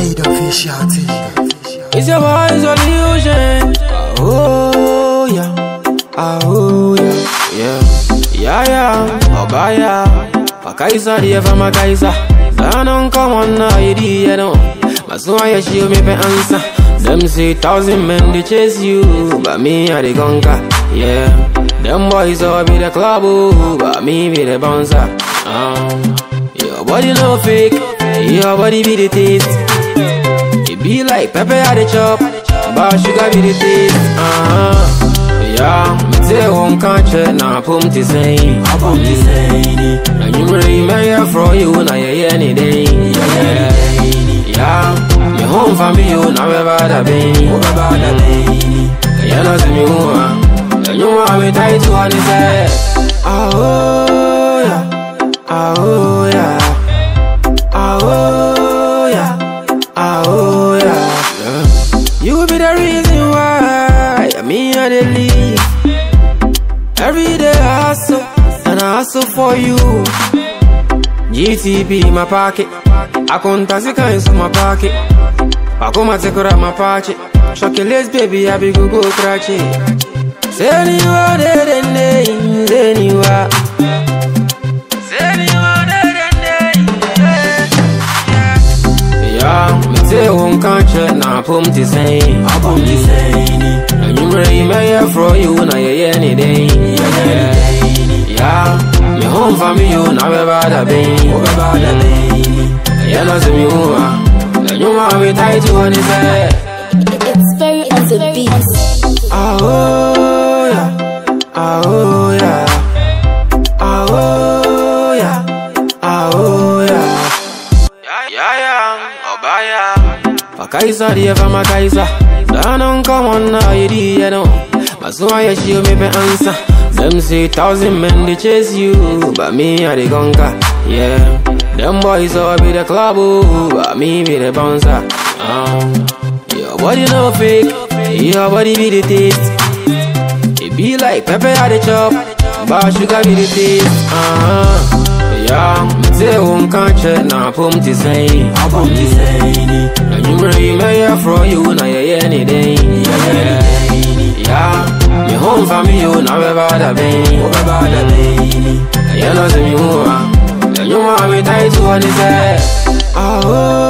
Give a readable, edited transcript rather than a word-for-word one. Made officiality. It's your boy's illusion. Oh yeah, oh yeah, yeah yeah. Obaya, pakaisa dieva makaisa. Zanon kamona idi yeno. Masuma yeshi me pe ansa. Them say 1,000 men they chase you, but me I dey conquer. Yeah, them boys all be the club, but me be the bouncer. Your body no fake, your body be the taste. Be like pepper at the chop, but sugar be the taste. Yeah, me say home country na pum ti same. Na you really make from you na yeah any day. Yeah, me home from you na we bada be. You know see me who you want me tight to and say. Oh yeah, oh yeah, oh yeah, oh. You be the reason why me I dey live. Every day I hustle and I hustle for you. GTP in my pocket, I count as it comes in my pocket. I come and take her out my pocket. Chocolate baby, I be go crack it. Anywhere there than names, anywhere. Anywhere there than names. Yeah. Say home country na pum ti same. Na you really make from you na yeah any day. Yeah, me home from you na we bada be. You know see me who na you want me tight to and say. It's very as a beat. Oh yeah, oh yeah, oh yeah, oh yeah. Yeah yeah, Obaya. Pakaisa dieva makaisa. Zanon kamona idi yeno. Masuma yeshi me pe ansa. Them say 1,000 men they chase you, but me I dey conquer. Yeah, them boys all be the club, but me be the bouncer. Your body no fake, your body be the taste. It be like pepper at the chop, but sugar be the taste. Yeah. Say home country na pum ti same. Na you really make from you na yeah any day. Yeah, me home from you na we bada be. You know see me who na you want me tight to and say. Oh.